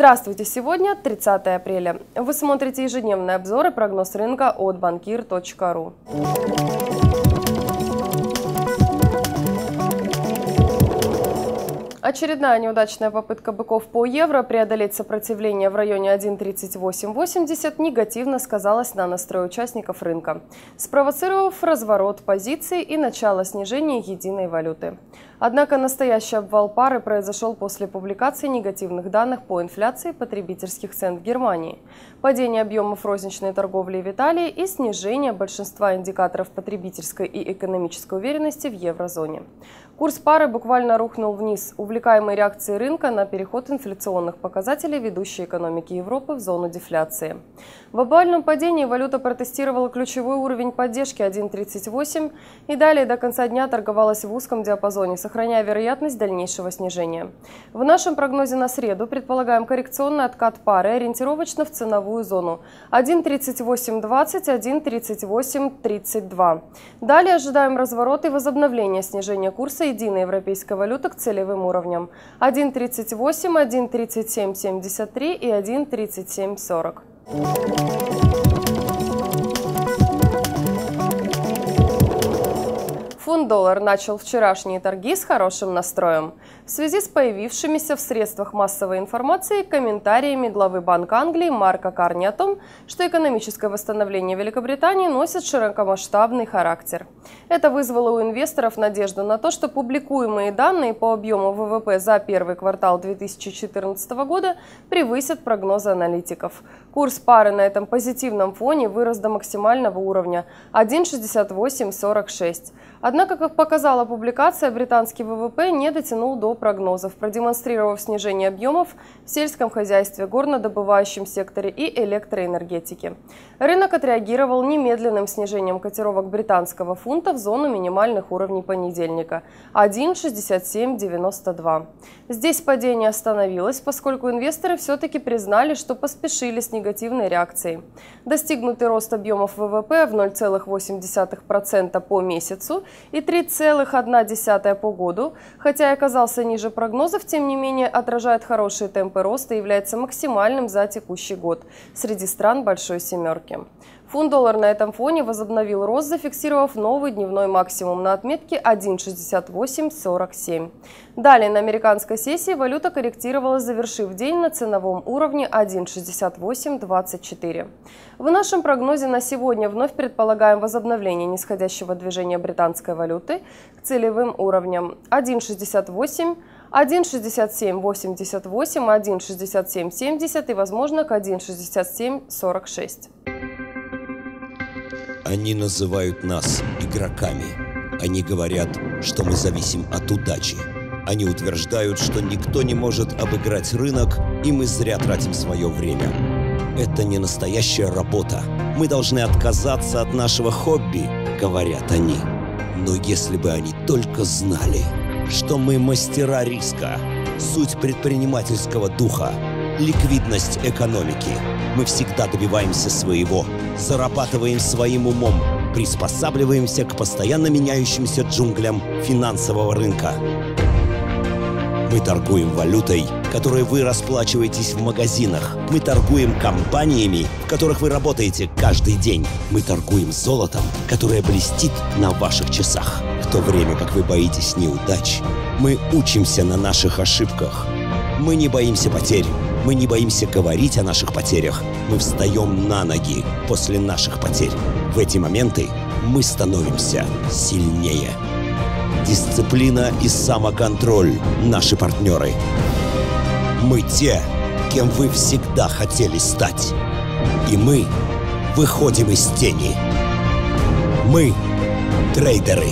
Здравствуйте! Сегодня 30 апреля. Вы смотрите ежедневные обзоры, прогноз рынка от банкир.ру. Очередная неудачная попытка быков по евро преодолеть сопротивление в районе 1.3880 негативно сказалась на настрое участников рынка, спровоцировав разворот позиций и начало снижения единой валюты. Однако настоящий обвал пары произошел после публикации негативных данных по инфляции потребительских цен в Германии, падения объемов розничной торговли в Италии и снижения большинства индикаторов потребительской и экономической уверенности в еврозоне. Курс пары буквально рухнул вниз, увлекаемой реакцией рынка на переход инфляционных показателей ведущей экономики Европы в зону дефляции. В обвальном падении валюта протестировала ключевой уровень поддержки 1.38 и далее до конца дня торговалась в узком диапазоне, сохраняя вероятность дальнейшего снижения. В нашем прогнозе на среду предполагаем коррекционный откат пары ориентировочно в ценовую зону 1.3820-1.3832. Далее ожидаем разворот и возобновление снижения курса единой европейской валюты к целевым уровням 1.38, 1.3773 и 1.3740. Фунт-доллар начал вчерашние торги с хорошим настроем в связи с появившимися в средствах массовой информации комментариями главы Банка Англии Марка Карни о том, что экономическое восстановление Великобритании носит широкомасштабный характер. Это вызвало у инвесторов надежду на то, что публикуемые данные по объему ВВП за первый квартал 2014 года превысят прогнозы аналитиков. Курс пары на этом позитивном фоне вырос до максимального уровня 1.6846. Однако, как показала публикация, британский ВВП не дотянул до прогнозов, продемонстрировав снижение объемов в сельском хозяйстве, горнодобывающем секторе и электроэнергетике. Рынок отреагировал немедленным снижением котировок британского фунта в зону минимальных уровней понедельника – 1.6792. Здесь падение остановилось, поскольку инвесторы все-таки признали, что поспешили с негативной реакцией. Достигнутый рост объемов ВВП в 0,8% по месяцу и 3,1% по году, хотя и оказался ниже прогнозов, тем не менее отражает хорошие темпы роста и является максимальным за текущий год среди стран Большой Семерки. Фунт-доллар на этом фоне возобновил рост, зафиксировав новый дневной максимум на отметке 1.6847. Далее на американской сессии валюта корректировалась, завершив день на ценовом уровне 1.6824. В нашем прогнозе на сегодня вновь предполагаем возобновление нисходящего движения британской валюты к целевым уровням 1.68, 1.6788, 1.6770 и, возможно, к 1.6746. Они называют нас игроками. Они говорят, что мы зависим от удачи. Они утверждают, что никто не может обыграть рынок, и мы зря тратим свое время. Это не настоящая работа. Мы должны отказаться от нашего хобби, говорят они. Но если бы они только знали, что мы мастера риска, суть предпринимательского духа, ликвидность экономики. Мы всегда добиваемся своего, зарабатываем своим умом, приспосабливаемся к постоянно меняющимся джунглям финансового рынка. Мы торгуем валютой, которой вы расплачиваетесь в магазинах. Мы торгуем компаниями, в которых вы работаете каждый день. Мы торгуем золотом, которое блестит на ваших часах. В то время как вы боитесь неудач, мы учимся на наших ошибках. Мы не боимся потерь. Мы не боимся говорить о наших потерях. Мы встаем на ноги после наших потерь. В эти моменты мы становимся сильнее. Дисциплина и самоконтроль – наши партнеры. Мы те, кем вы всегда хотели стать. И мы выходим из тени. Мы – трейдеры.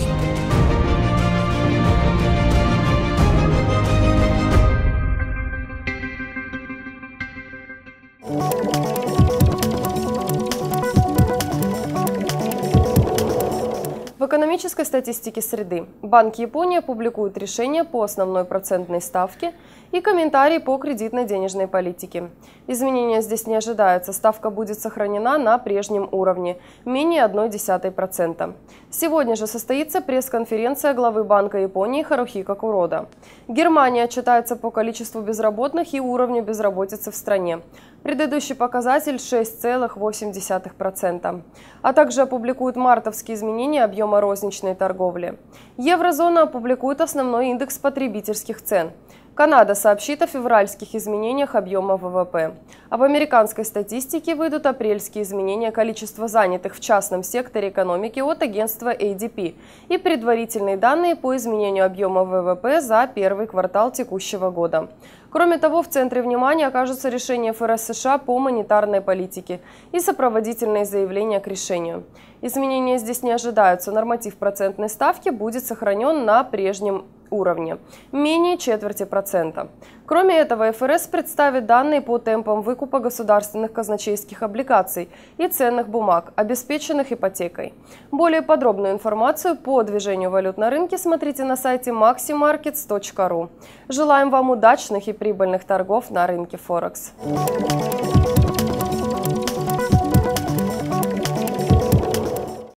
В экономической статистике среды Банк Японии публикует решения по основной процентной ставке и комментарии по кредитно-денежной политике. Изменения здесь не ожидаются, ставка будет сохранена на прежнем уровне – менее 0,1%. Сегодня же состоится пресс-конференция главы Банка Японии Харухико Курода. Германия отчитается по количеству безработных и уровню безработицы в стране. Предыдущий показатель – 6,8%. А также опубликуют мартовские изменения объема розничной торговли. Еврозона опубликует основной индекс потребительских цен. Канада сообщит о февральских изменениях объема ВВП. Об американской статистике выйдут апрельские изменения количества занятых в частном секторе экономики от агентства ADP и предварительные данные по изменению объема ВВП за первый квартал текущего года. Кроме того, в центре внимания окажутся решения ФРС США по монетарной политике и сопроводительные заявления к решению. Изменения здесь не ожидаются, норматив процентной ставки будет сохранен на прежнем уровне, менее 0,25%. Кроме этого, ФРС представит данные по темпам выкупа государственных казначейских облигаций и ценных бумаг, обеспеченных ипотекой. Более подробную информацию по движению валют на рынке смотрите на сайте maximarkets.ru. Желаем вам удачных и прибыльных торгов на рынке Форекс.